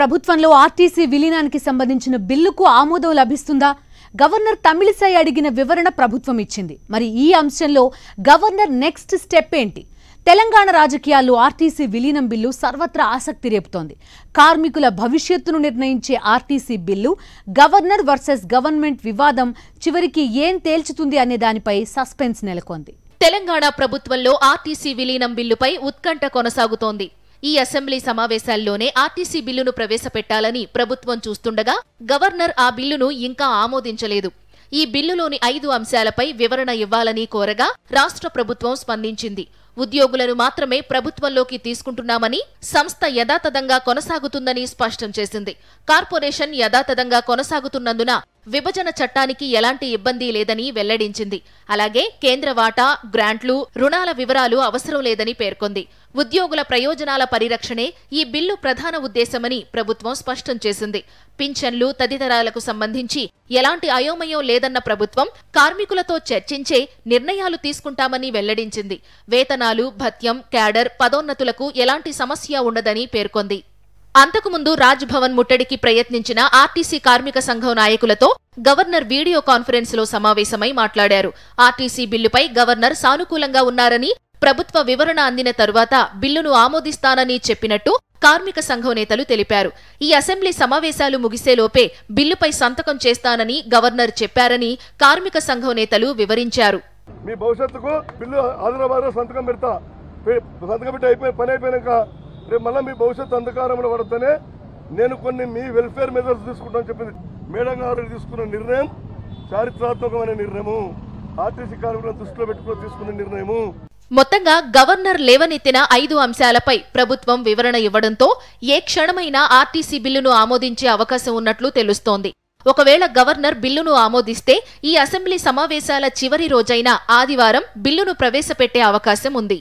ప్రభుత్వంలో ఆర్టీసీ విలీనానికి సంబంధించిన బిల్లుకు ఆమోదం లభిస్తుందా? గవర్నర్ తమిళిసై అడిగిన వివరణ ప్రభుత్వం ఇచ్చింది. మరి ఈ అంశంలో గవర్నర్ నెక్స్ట్ స్టెప్ ఏంటి? తెలంగాణ రాజకీయాల్లో ఆర్టీసీ విలీనం బిల్లు సర్వత్రా ఆసక్తి రేపుతోంది. కార్మికుల భవిష్యత్తును నిర్ణయించే RTC bill, governor versus government వివాదం చివరికి ఏం తేల్చుతుంది అనే దానిపై సస్పెన్స్ నెలకొంది. తెలంగాణ ప్రభుత్వంలో ఆర్టీసీ విలీనం బిల్లుపై ఉత్కంఠ కొనసాగుతోంది. ఈ అసెంబ్లీ సమావేశాల్లోనే ఆర్టీసీ బిల్లును ప్రవేశపెట్టాలని ప్రభుత్వం చూస్తుండగా గవర్నర్ ఆ బిల్లును ఇంకా ఆమోదించలేదు. ఈ బిల్లులోని 5 అంశాలపై వివరణ ఇవ్వాలని కోరగా రాష్ట్ర ప్రభుత్వం స్పందించింది. ఉద్యోగులను మాత్రమే ప్రభుత్వంలోకి తీసుకుంటున్నామని, సంస్థ యథాతథంగా కొనసాగుతుందని స్పష్టం చేసింది. కార్పొరేషన్ యథాతథంగా కొనసాగుతున్నందున విభజన చట్టానికి ఎలాంటి ఇబ్బంది లేదని వెల్లడించింది. అలాగే కేంద్ర వాటా, గ్రాంట్లు, రుణాల వివరాలు అవసరం లేదని పేర్కొంది. ఉద్యోగుల ప్రయోజనాల పరిరక్షణే ఈ బిల్లు ప్రధాన ఉద్దేశమని ప్రభుత్వం స్పష్టం చేసింది. పింఛన్లు తదితరాలకు సంబంధించి ఎలాంటి అయోమయం లేదన్న ప్రభుత్వం కార్మికులతో చర్చించే నిర్ణయాలు తీసుకుంటామని వెల్లడించింది. వేతనాలు, భత్యం, క్యాడర్ పదోన్నతులకు ఎలాంటి సమస్య ఉండదని పేర్కొంది. అంతకుముందు రాజ్భవన్ ముట్టడికి ప్రయత్నించిన ఆర్టీసీ కార్మిక సంఘం నాయకులతో గవర్నర్ వీడియో కాన్ఫరెన్స్లో సమావేశమై మాట్లాడారు. ఆర్టీసీ బిల్లుపై గవర్నర్ సానుకూలంగా ఉన్నారని, ప్రభుత్వ వివరణ అందిన తరువాత బిల్లును ఆమోదిస్తానని చెప్పినట్టు కార్మిక సంఘం నేతలు తెలిపారు. ఈ అసెంబ్లీ సమావేశాలు ముగిసేలోపే బిల్లుపై సంతకం చేస్తానని గవర్నర్ చెప్పారని కార్మిక సంఘం నేతలు వివరించారు. రేపు మళ్ళీ మీ భవిష్యత్తు అంధకారంలో పడితేనే నేను కొన్ని మీ వెల్ఫేర్ మెజర్స్ తీసుకుంటామని చెప్పింది. మేడం గారు తీసుకున్న నిర్ణయం చారిత్రాత్మకమైన నిర్ణయము, ఆర్టీసీ కార్మికులను దృష్టిలో పెట్టుకుని తీసుకున్న నిర్ణయము. మొత్తంగా గవర్నర్ లేవనెత్తిన 5 అంశాలపై ప్రభుత్వం వివరణ ఇవ్వడంతో ఏ క్షణమైనా ఆర్టీసీ బిల్లును ఆమోదించే అవకాశం ఉన్నట్లు తెలుస్తోంది. ఒకవేళ గవర్నర్ బిల్లును ఆమోదిస్తే ఈ అసెంబ్లీ సమావేశాల చివరి రోజైన ఆదివారం బిల్లును ప్రవేశపెట్టే అవకాశం ఉంది.